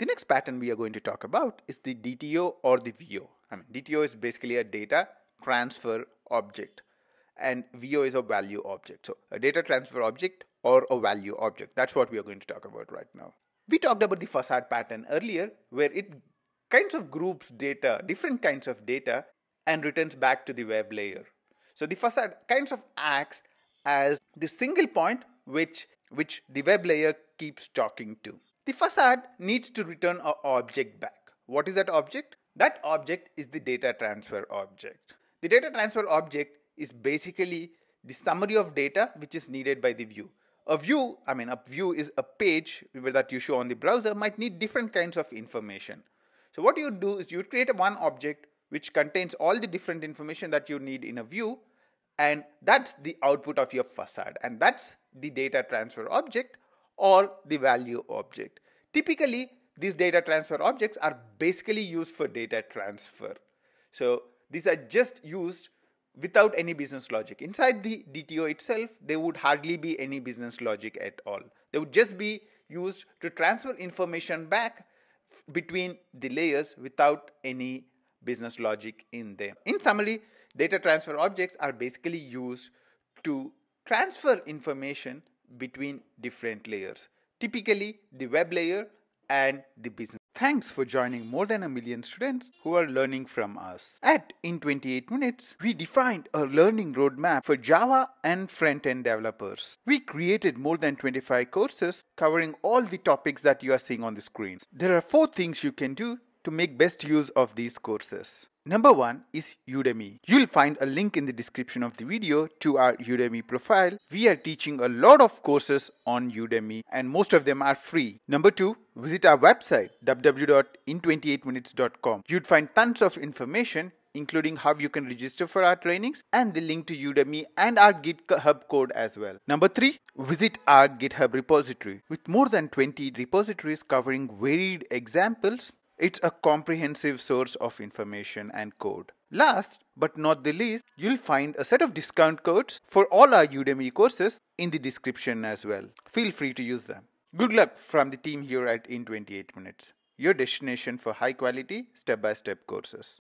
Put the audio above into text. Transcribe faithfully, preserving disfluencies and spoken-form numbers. The next pattern we are going to talk about is the D T O or the V O. I mean, D T O is basically a data transfer object and V O is a value object. So a data transfer object or a value object, that's what we are going to talk about right now. We talked about the facade pattern earlier, where it kinds of groups data, different kinds of data, and returns back to the web layer. So the facade kinds of acts as the single point which, which the web layer keeps talking to. The facade needs to return an object back. What is that object? That object is the data transfer object. The data transfer object is basically the summary of data which is needed by the view. A view, I mean, a view is a page that you show on the browser, might need different kinds of information. So what you do is you create one object which contains all the different information that you need in a view, and that's the output of your facade, and that's the data transfer object or the value object. Typically, these data transfer objects are basically used for data transfer. So these are just used without any business logic. Inside the D T O itself, there would hardly be any business logic at all. They would just be used to transfer information back between the layers without any business logic in them. In summary, data transfer objects are basically used to transfer information between different layers, typically the web layer and the business. Thanks for joining more than a million students who are learning from us. At In twenty-eight Minutes, we defined a learning roadmap for Java and front-end developers. We created more than twenty-five courses covering all the topics that you are seeing on the screen. There are four things you can do to make best use of these courses. Number one is Udemy. You'll find a link in the description of the video to our Udemy profile. We are teaching a lot of courses on Udemy and most of them are free. Number two, visit our website w w w dot in twenty-eight minutes dot com. You'd find tons of information, including how you can register for our trainings and the link to Udemy and our GitHub code as well. Number three, visit our GitHub repository. With more than twenty repositories covering varied examples, it's a comprehensive source of information and code. Last but not the least, you'll find a set of discount codes for all our Udemy courses in the description as well. Feel free to use them. Good luck from the team here at In twenty-eight Minutes, your destination for high quality step-by-step courses.